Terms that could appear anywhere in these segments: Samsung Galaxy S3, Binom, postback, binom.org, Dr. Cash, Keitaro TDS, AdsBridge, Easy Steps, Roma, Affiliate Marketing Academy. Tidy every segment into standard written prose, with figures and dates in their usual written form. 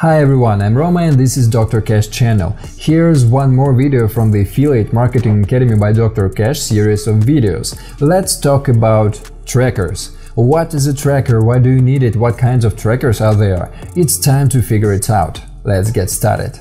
Hi everyone, I'm Roma and this is Dr. Cash channel. Here's one more video from the Affiliate Marketing Academy by Dr. Cash series of videos. Let's talk about trackers. What is a tracker? Why do you need it? What kinds of trackers are there? It's time to figure it out. Let's get started.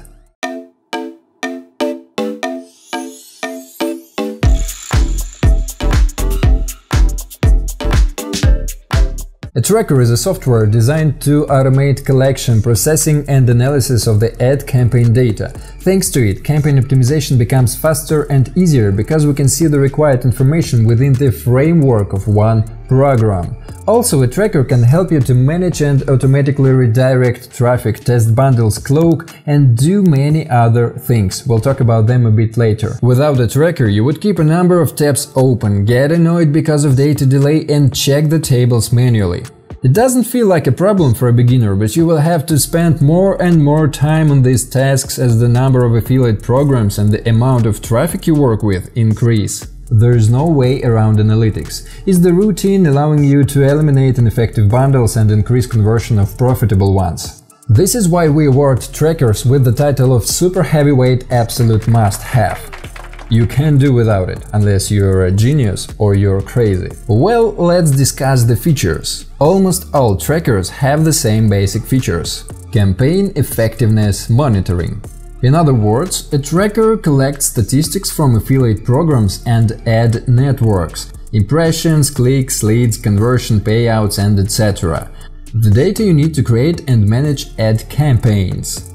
A tracker is a software designed to automate collection, processing and analysis of the ad campaign data. Thanks to it, campaign optimization becomes faster and easier because we can see the required information within the framework of one program. Also, a tracker can help you to manage and automatically redirect traffic, test bundles, cloak and do many other things. We'll talk about them a bit later. Without a tracker, you would keep a number of tabs open, get annoyed because of data delay and check the tables manually. It doesn't feel like a problem for a beginner, but you will have to spend more and more time on these tasks as the number of affiliate programs and the amount of traffic you work with increase. There is no way around analytics. It's the routine allowing you to eliminate ineffective bundles and increase conversion of profitable ones. This is why we award trackers with the title of super heavyweight absolute must-have. You can't do without it, unless you're a genius or you're crazy. Well, let's discuss the features. Almost all trackers have the same basic features. Campaign effectiveness monitoring. In other words, a tracker collects statistics from affiliate programs and ad networks – impressions, clicks, leads, conversion, payouts and etc. The data you need to create and manage ad campaigns.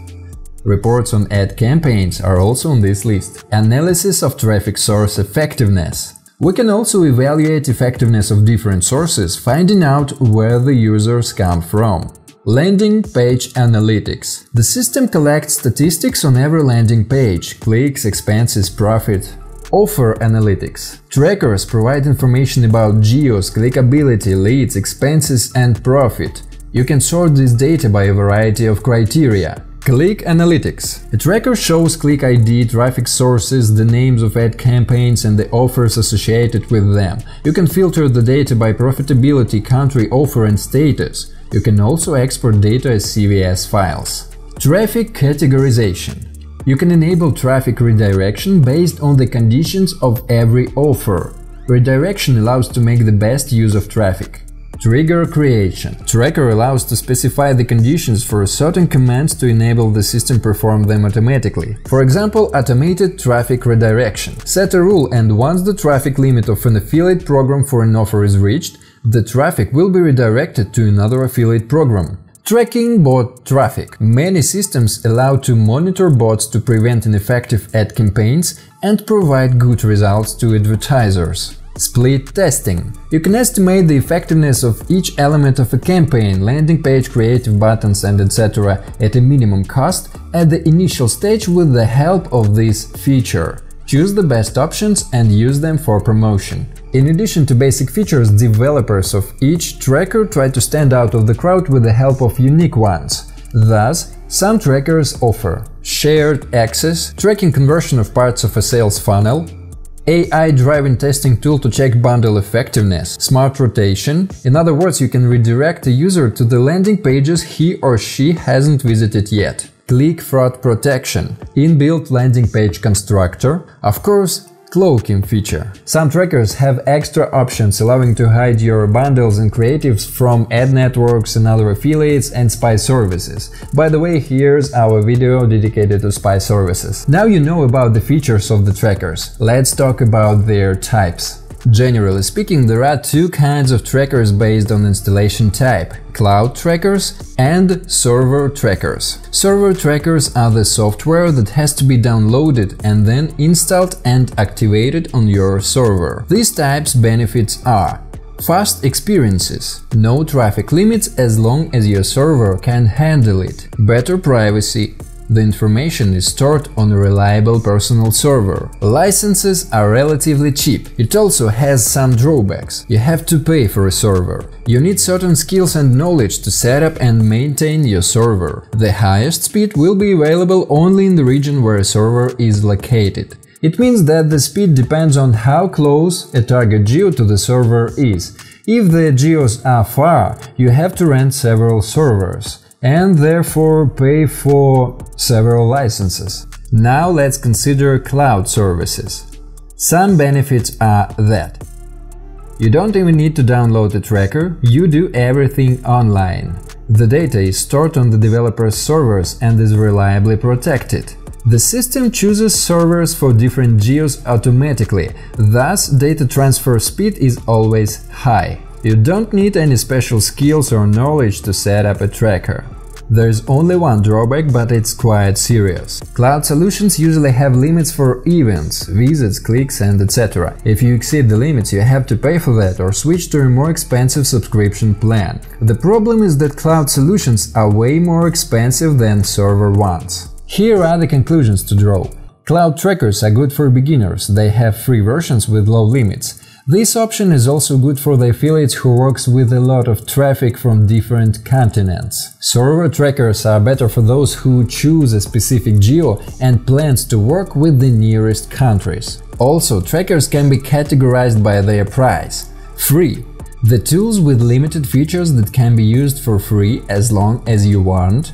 Reports on ad campaigns are also on this list. Analysis of traffic source effectiveness. We can also evaluate effectiveness of different sources, finding out where the users come from. Landing page analytics. The system collects statistics on every landing page – clicks, expenses, profit. Offer analytics. Trackers provide information about geos, clickability, leads, expenses and profit. You can sort this data by a variety of criteria. Click analytics. A tracker shows click ID, traffic sources, the names of ad campaigns and the offers associated with them. You can filter the data by profitability, country, offer and status. You can also export data as CSV files. Traffic categorization. You can enable traffic redirection based on the conditions of every offer. Redirection allows to make the best use of traffic. Trigger creation. Tracker allows to specify the conditions for certain commands to enable the system perform them automatically. For example, automated traffic redirection. Set a rule and once the traffic limit of an affiliate program for an offer is reached, the traffic will be redirected to another affiliate program. Tracking bot traffic. Many systems allow to monitor bots to prevent ineffective ad campaigns and provide good results to advertisers. Split testing. You can estimate the effectiveness of each element of a campaign, landing page, creative buttons and etc. at a minimum cost at the initial stage with the help of this feature. Choose the best options and use them for promotion. In addition to basic features, developers of each tracker try to stand out of the crowd with the help of unique ones. Thus, some trackers offer shared access, tracking conversion of parts of a sales funnel, AI-driven testing tool to check bundle effectiveness, smart rotation. In other words, you can redirect a user to the landing pages he or she hasn't visited yet. Click fraud protection, inbuilt landing page constructor, of course, cloaking feature. Some trackers have extra options allowing to hide your bundles and creatives from ad networks and other affiliates and spy services. By the way, here's our video dedicated to spy services. Now you know about the features of the trackers. Let's talk about their types. Generally speaking, there are two kinds of trackers based on installation type – cloud trackers and server trackers. Server trackers are the software that has to be downloaded and then installed and activated on your server. These types' benefits are fast experiences, no traffic limits as long as your server can handle it, better privacy. The information is stored on a reliable personal server. Licenses are relatively cheap. It also has some drawbacks. You have to pay for a server. You need certain skills and knowledge to set up and maintain your server. The highest speed will be available only in the region where a server is located. It means that the speed depends on how close a target geo to the server is. If the geos are far, you have to rent several servers. and therefore pay for several licenses. Now let's consider cloud services. Some benefits are that you don't even need to download a tracker, you do everything online. The data is stored on the developer's servers and is reliably protected. The system chooses servers for different geos automatically, thus data transfer speed is always high. You don't need any special skills or knowledge to set up a tracker. There's only one drawback, but it's quite serious. Cloud solutions usually have limits for events, visits, clicks, and etc. If you exceed the limits, you have to pay for that or switch to a more expensive subscription plan. The problem is that cloud solutions are way more expensive than server ones. Here are the conclusions to draw. Cloud trackers are good for beginners, they have free versions with low limits. This option is also good for the affiliates who works with a lot of traffic from different continents. Server trackers are better for those who choose a specific geo and plans to work with the nearest countries. Also, trackers can be categorized by their price. Free – the tools with limited features that can be used for free as long as you want.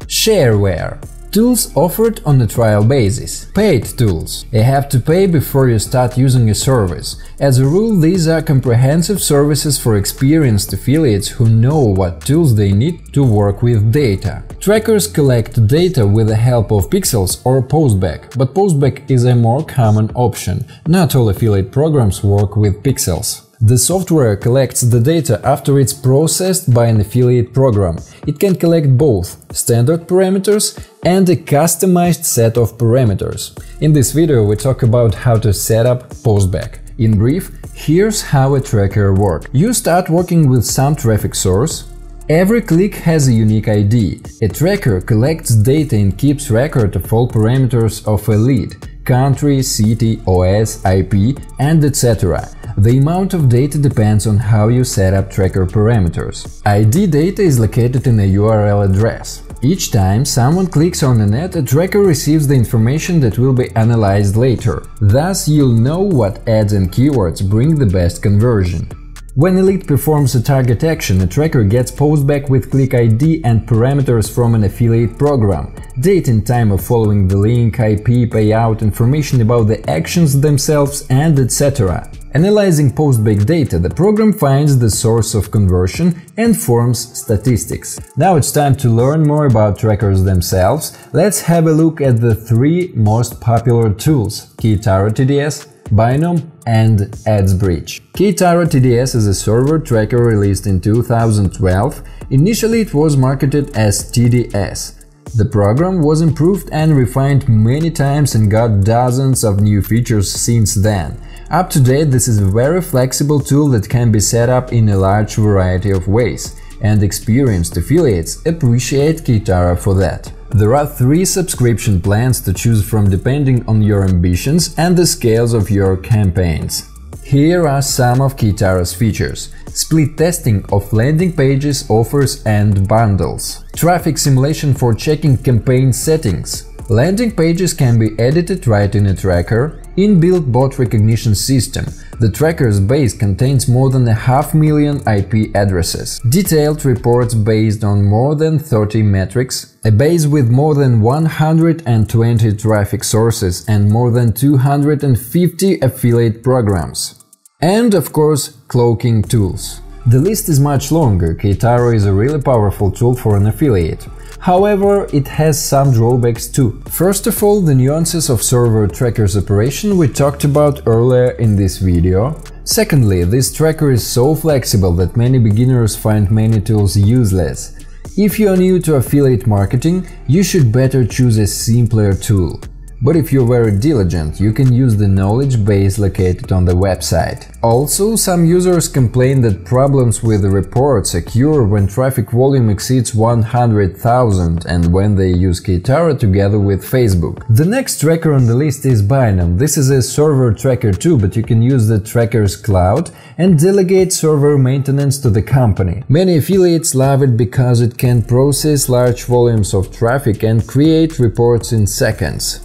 Shareware tools offered on a trial basis. Paid tools. You have to pay before you start using a service. As a rule, these are comprehensive services for experienced affiliates who know what tools they need to work with data. Trackers collect data with the help of pixels or postback, but postback is a more common option. Not all affiliate programs work with pixels. The software collects the data after it's processed by an affiliate program. It can collect both standard parameters and a customized set of parameters. In this video we talk about how to set up postback. In brief, here's how a tracker works. You start working with some traffic source. Every click has a unique ID. A tracker collects data and keeps record of all parameters of a lead – country, city, OS, IP, and etc. The amount of data depends on how you set up tracker parameters. ID data is located in a URL address. Each time someone clicks on an ad, a tracker receives the information that will be analyzed later. Thus, you'll know what ads and keywords bring the best conversion. When a lead performs a target action, a tracker gets postback with click ID and parameters from an affiliate program. Date and time of following the link, IP, payout, information about the actions themselves, and etc. Analyzing postback data, the program finds the source of conversion and forms statistics. Now it's time to learn more about trackers themselves. Let's have a look at the three most popular tools – Keitaro TDS, Binom, and AdsBridge. Keitaro TDS is a server tracker released in 2012. Initially it was marketed as TDS. The program was improved and refined many times and got dozens of new features since then. Up to date, this is a very flexible tool that can be set up in a large variety of ways, and experienced affiliates appreciate Keitaro for that. There are three subscription plans to choose from depending on your ambitions and the scales of your campaigns. Here are some of Keitaro's features. Split testing of landing pages, offers and bundles. Traffic simulation for checking campaign settings. Landing pages can be edited right in a tracker. Inbuilt bot recognition system. The tracker's base contains more than 500,000 IP addresses. Detailed reports based on more than 30 metrics. A base with more than 120 traffic sources and more than 250 affiliate programs. And, of course, cloaking tools. The list is much longer. Keitaro is a really powerful tool for an affiliate. However, it has some drawbacks too. First of all, the nuances of server tracker's operation we talked about earlier in this video. Secondly, this tracker is so flexible that many beginners find many tools useless. If you are new to affiliate marketing, you should better choose a simpler tool. But if you're very diligent, you can use the knowledge base located on the website. Also, some users complain that problems with reports occur when traffic volume exceeds 100,000 and when they use Keitaro together with Facebook. The next tracker on the list is Binom. This is a server tracker too, but you can use the tracker's cloud and delegate server maintenance to the company. Many affiliates love it because it can process large volumes of traffic and create reports in seconds.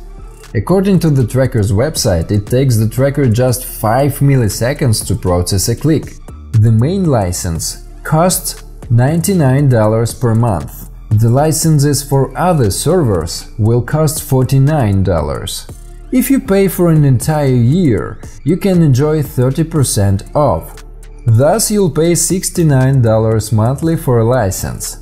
According to the tracker's website, it takes the tracker just 5 milliseconds to process a click. The main license costs $99 per month. The licenses for other servers will cost $49. If you pay for an entire year, you can enjoy 30% off. Thus, you'll pay $69 monthly for a license.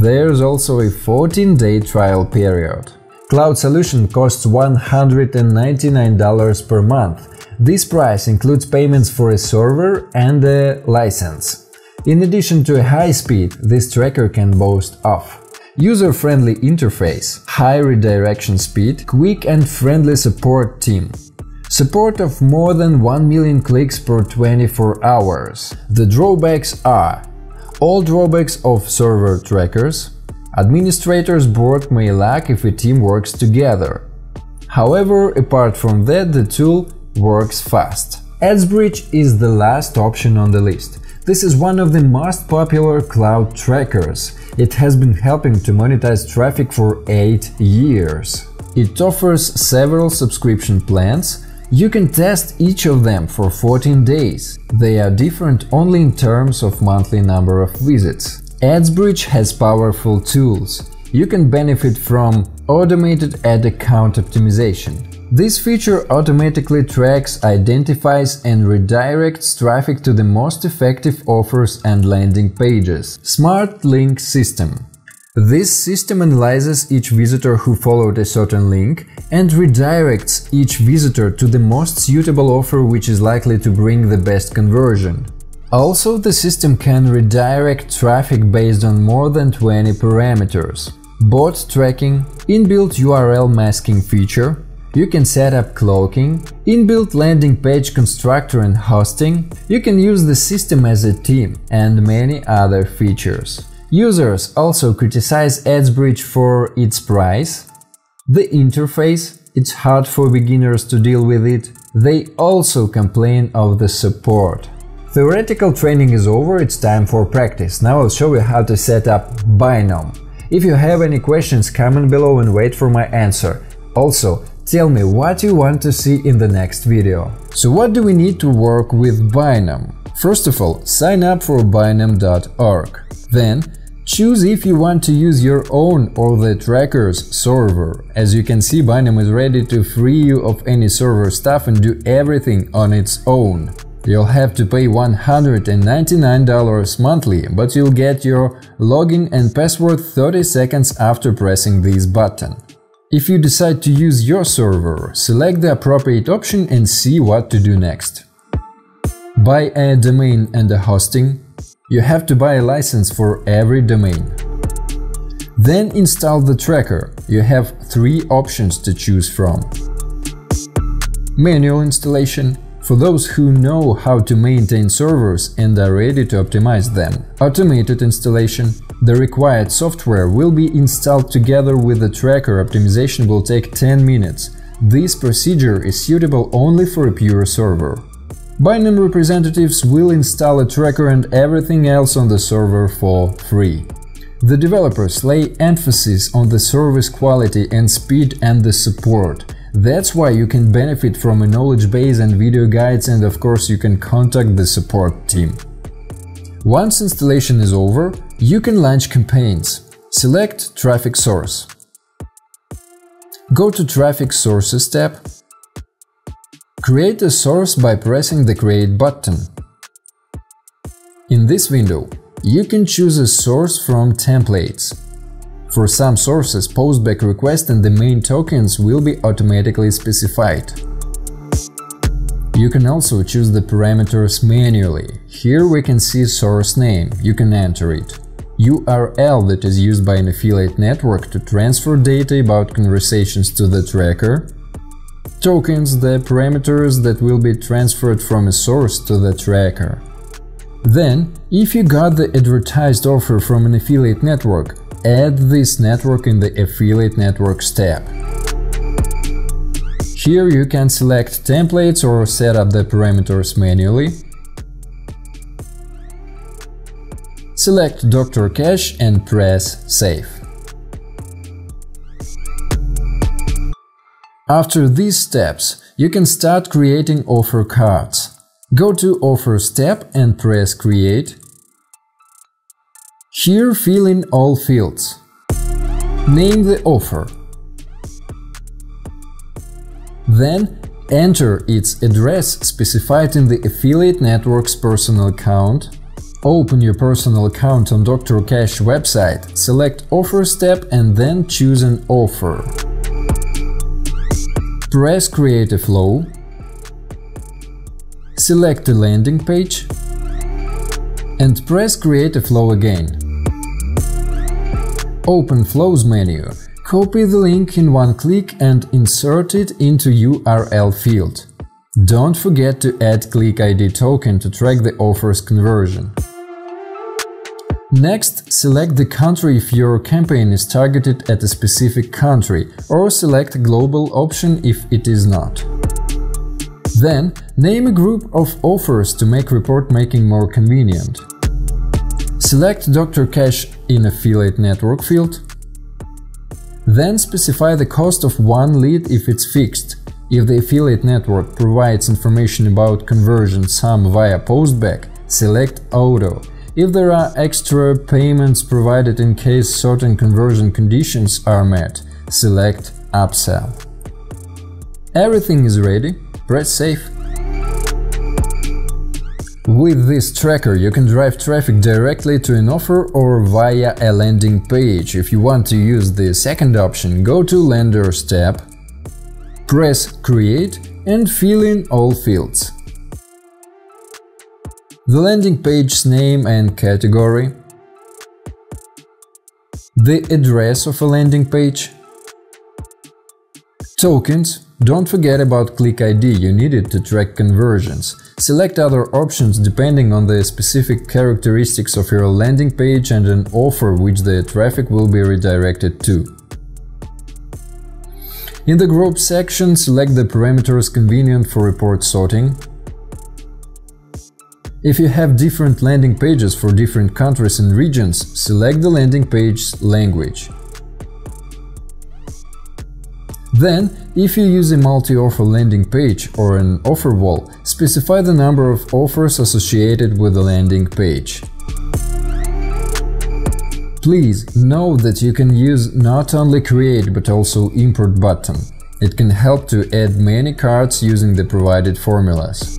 There's also a 14-day trial period. Cloud solution costs $199 per month. This price includes payments for a server and a license. In addition to a high speed, this tracker can boast of user-friendly interface, high redirection speed, quick and friendly support team, support of more than 1 million clicks per 24 hours. The drawbacks are all drawbacks of server trackers. Administrators' board may lack if a team works together. However, apart from that, the tool works fast. AdsBridge is the last option on the list. This is one of the most popular cloud trackers. It has been helping to monetize traffic for 8 years. It offers several subscription plans. You can test each of them for 14 days. They are different only in terms of monthly number of visits. AdsBridge has powerful tools. You can benefit from automated ad account optimization. This feature automatically tracks, identifies and redirects traffic to the most effective offers and landing pages. Smart link system. This system analyzes each visitor who followed a certain link and redirects each visitor to the most suitable offer which is likely to bring the best conversion. Also, the system can redirect traffic based on more than 20 parameters. Bot tracking, inbuilt URL masking feature. You can set up cloaking, inbuilt landing page constructor and hosting. You can use the system as a team and many other features. Users also criticize AdsBridge for its price, the interface, it's hard for beginners to deal with it. They also complain of the support. Theoretical training is over, it's time for practice. Now I'll show you how to set up Binom. If you have any questions, comment below and wait for my answer. Also, tell me what you want to see in the next video. So what do we need to work with Binom? First of all, sign up for binom.org. Then, choose if you want to use your own or the tracker's server. As you can see, Binom is ready to free you of any server stuff and do everything on its own. You'll have to pay $199 monthly, but you'll get your login and password 30 seconds after pressing this button. If you decide to use your server, select the appropriate option and see what to do next. Buy a domain and a hosting. You have to buy a license for every domain. Then install the tracker. You have 3 options to choose from. Manual installation. For those who know how to maintain servers and are ready to optimize them. Automated installation. The required software will be installed together with the tracker. Optimization will take 10 minutes. This procedure is suitable only for a pure server. Binom representatives will install a tracker and everything else on the server for free. The developers lay emphasis on the service quality and speed and the support. That's why you can benefit from a knowledge base and video guides, and of course you can contact the support team. Once installation is over, you can launch campaigns. Select Traffic Source. Go to Traffic Sources tab. Create a source by pressing the Create button. In this window, you can choose a source from templates. For some sources, postback request and the main tokens will be automatically specified. You can also choose the parameters manually. Here we can see source name, you can enter it. URL that is used by an affiliate network to transfer data about conversations to the tracker. Tokens, the parameters that will be transferred from a source to the tracker. Then, if you got the advertised offer from an affiliate network, add this network in the Affiliate Networks tab. Here you can select templates or set up the parameters manually. Select Dr. Cash and press Save. After these steps, you can start creating offer cards. Go to Offers tab and press Create. Here fill in all fields. Name the offer. Then enter its address specified in the affiliate network's personal account. Open your personal account on Dr. Cash website, select Offers tab and then choose an offer. Press Create a Flow. Select the landing page and press Create a Flow again. Open Flows menu, copy the link in one click and insert it into URL field. Don't forget to add Click ID token to track the offer's conversion. Next, select the country if your campaign is targeted at a specific country, or select Global option if it is not. Then, name a group of offers to make report making more convenient. Select Dr. Cash in Affiliate Network field. Then specify the cost of one lead if it's fixed. If the affiliate network provides information about conversion sum via postback, select Auto. If there are extra payments provided in case certain conversion conditions are met, select Upsell. Everything is ready. Press Save. With this tracker you can drive traffic directly to an offer or via a landing page. If you want to use the second option, go to Landers tab, press Create and fill in all fields. The landing page's name and category, the address of a landing page, tokens. Don't forget about Click ID, you need it to track conversions. Select other options depending on the specific characteristics of your landing page and an offer which the traffic will be redirected to. In the group section, select the parameters convenient for report sorting. If you have different landing pages for different countries and regions, select the landing page's language. Then, if you use a multi-offer landing page or an offer wall, specify the number of offers associated with the landing page. Please note that you can use not only Create but also Import button. It can help to add many cards using the provided formulas.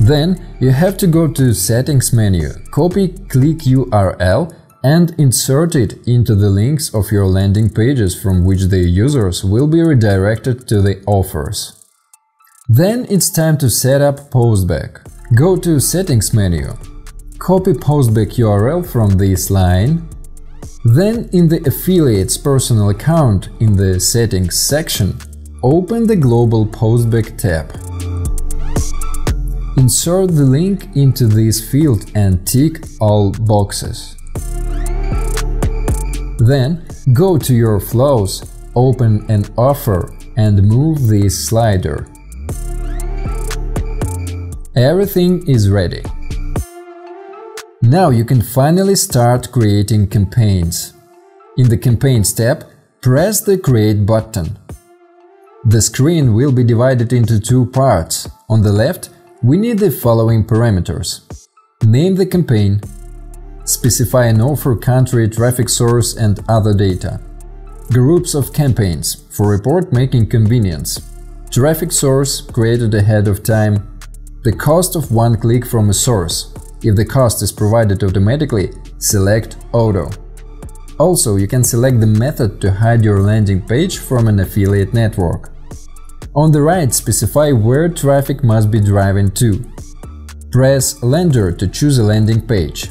Then, you have to go to Settings menu, copy Click URL and insert it into the links of your landing pages from which the users will be redirected to the offers. Then it's time to set up Postback. Go to Settings menu, copy Postback URL from this line, then in the affiliate's personal account in the Settings section, open the Global Postback tab. Insert the link into this field and tick all boxes. Then, go to your flows, open an offer and move this slider. Everything is ready. Now you can finally start creating campaigns. In the Campaigns tab, press the Create button. The screen will be divided into two parts. On the left, we need the following parameters. Name the campaign. Specify an offer, country, traffic source and other data. Groups of campaigns for report making convenience. Traffic source created ahead of time. The cost of one click from a source. If the cost is provided automatically, select Auto. Also, you can select the method to hide your landing page from an affiliate network. On the right, specify where traffic must be driven to. Press Lander to choose a landing page.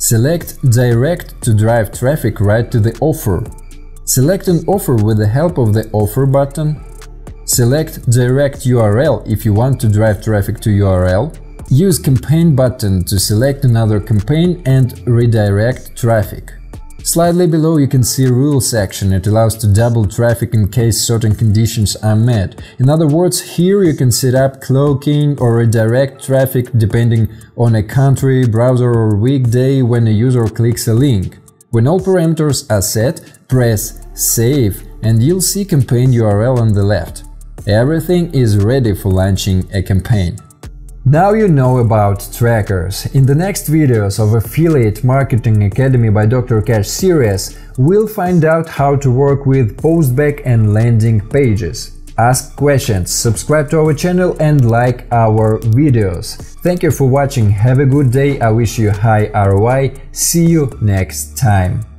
Select Direct to drive traffic right to the offer. Select an offer with the help of the Offer button. Select Direct URL if you want to drive traffic to URL. Use Campaign button to select another campaign and redirect traffic. Slightly below you can see Rules section, it allows to double traffic in case certain conditions are met. In other words, here you can set up cloaking or redirect traffic depending on a country, browser or weekday when a user clicks a link. When all parameters are set, press Save and you'll see campaign URL on the left. Everything is ready for launching a campaign. Now you know about trackers. In the next videos of Affiliate Marketing Academy by Dr. Cash series, we'll find out how to work with postback and landing pages. Ask questions, subscribe to our channel and like our videos. Thank you for watching, have a good day, I wish you high ROI, see you next time.